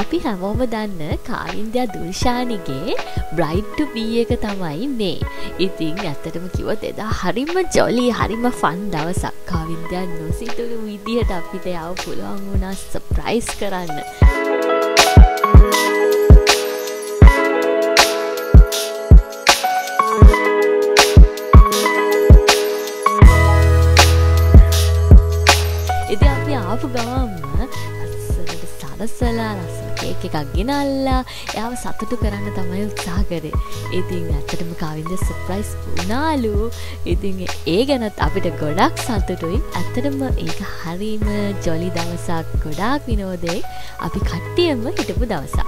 අපි හැමෝම දන්න කාවින්ද්‍යා දුල්ෂානිගේ Bride to Be එක තමයි මේ. ඉතින් ඇත්තටම කිව්වොත් එදා හරිම ජොලි හරිම ෆන් දවසක්. කාවින්ද්‍යා නොසිතුණු විදිහට අපිට යව පුළුවන් වුණා සර්ප්‍රයිස් කරන්න. ඉතින් අපි ආපු ගමන්ම සරසලා Cake ginala, Yav Satu Karana Tamil Sagare, eating at the Kavindya surprise Punalu, eating egg and a tapita Godak Satu doing at the Eka Harim, Jolly Dawasa, Godak, we know they Apicati and Mudawasa.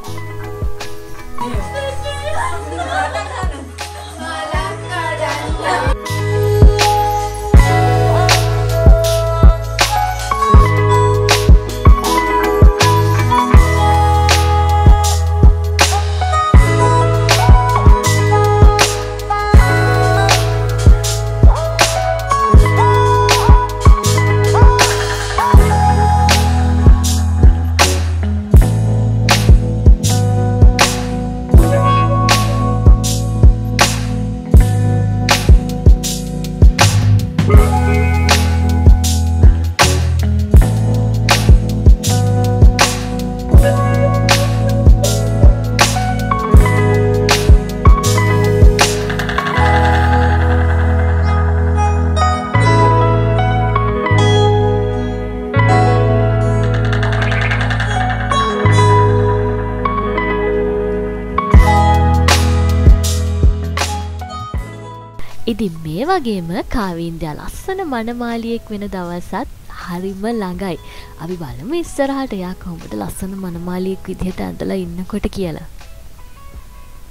ඉතින් මේ වගේම කාවින්ද්‍යා ලස්සන මනමාලියෙක් වෙන දවසත් හරිම ළඟයි. අපි බලමු ඉස්සරහට එයා කොහොමද ලස්සන මනමාලියෙක් විදිහට ඇඳලා ඉන්නකොට කියලා.